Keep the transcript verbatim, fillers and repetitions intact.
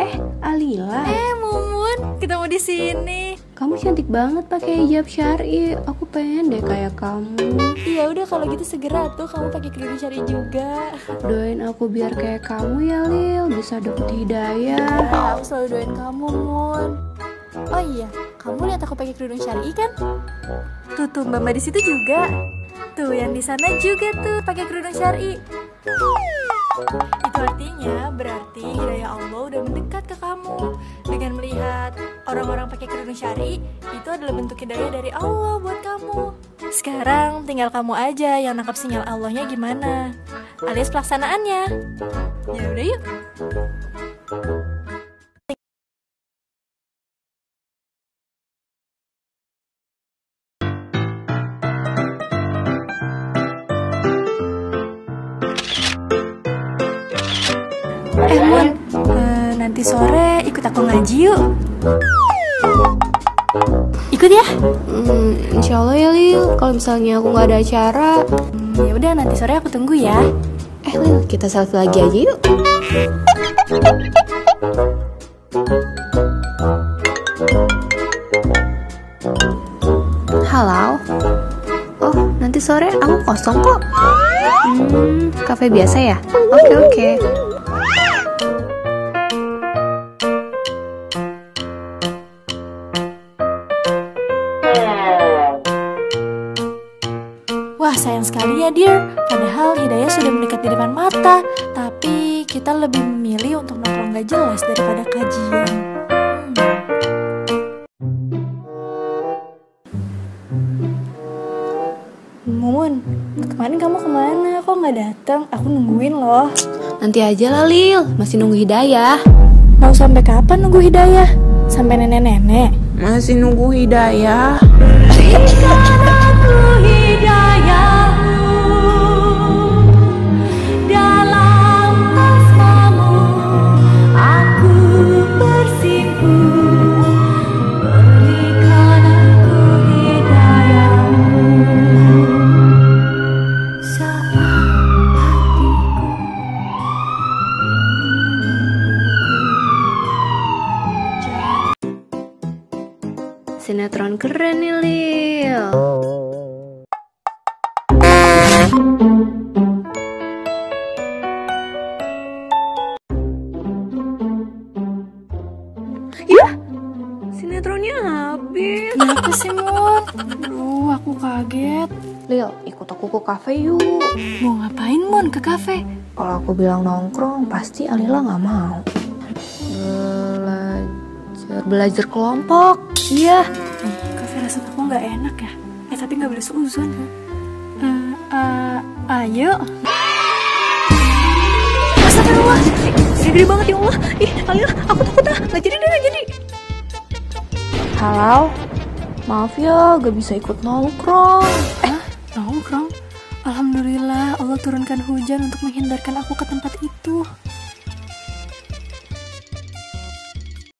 Eh, Alila. Eh, Mumun, kita mau di sini. Kamu cantik banget pakai hijab syar'i. Aku pengen deh kayak kamu. Ya udah kalau gitu segera tuh kamu pakai kerudung syar'i juga. Doain aku biar kayak kamu ya, Lil. Bisa dapet hidayah. Ya, aku selalu doain kamu, Mun. Oh iya, kamu lihat aku pakai kerudung syar'i kan? Tuh tuh Mbak di situ juga. Tuh yang di sana juga tuh pakai kerudung syar'i. Itu artinya berarti hidayah Allah udah mendekat ke kamu. Dengan melihat orang-orang pakai kerudung syar'i, itu adalah bentuk hidayah dari Allah buat kamu. Sekarang tinggal kamu aja yang nangkap sinyal Allahnya gimana, alias pelaksanaannya. Ya udah yuk. Eh Mun, uh, nanti sore ikut aku ngaji yuk. Ikut ya? Mm, insya Allah ya Lil, kalau misalnya aku nggak ada acara. Mm, ya udah nanti sore aku tunggu ya. Eh Lil, kita selfie lagi aja yuk. Halo. Oh nanti sore aku kosong kok. Hmm, kafe biasa ya? Oke okay, oke. Okay. Wah sayang sekali ya dear, padahal hidayah sudah mendekat di depan mata, tapi kita lebih memilih untuk nongkrong gak jelas daripada kajian. hmm. Mumun, kemarin kamu kemana? Kok gak datang? Aku nungguin loh. Nanti aja lah Lil, masih nunggu hidayah. Mau sampai kapan nunggu hidayah? Sampai nenek-nenek? Masih nunggu hidayah. Sinetron keren nih Lil. Yah, sinetronnya habis. Kenapa sih Mun? Aduh, aku kaget. Lil, ikut aku ke kafe yuk. Mau ngapain Mun ke kafe? Kalau aku bilang nongkrong, pasti Alila nggak mau. Belajar, belajar kelompok. Iya, kafe rasa aku nggak enak ya. Eh tapi nggak boleh seuzon. Uh, uh, ayo. Astagfirullah, gede banget ya Allah. Ih, Alila, aku takut ah. Nggak jadi deh, nggak jadi. Halo, maaf ya, nggak bisa ikut nongkrong. Hah? Nongkrong? Alhamdulillah, Allah turunkan hujan untuk menghindarkan aku ke tempat itu.